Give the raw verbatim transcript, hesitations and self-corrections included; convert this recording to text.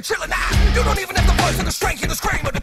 chillin' out. You don't even have the voice or the strength or the scream or the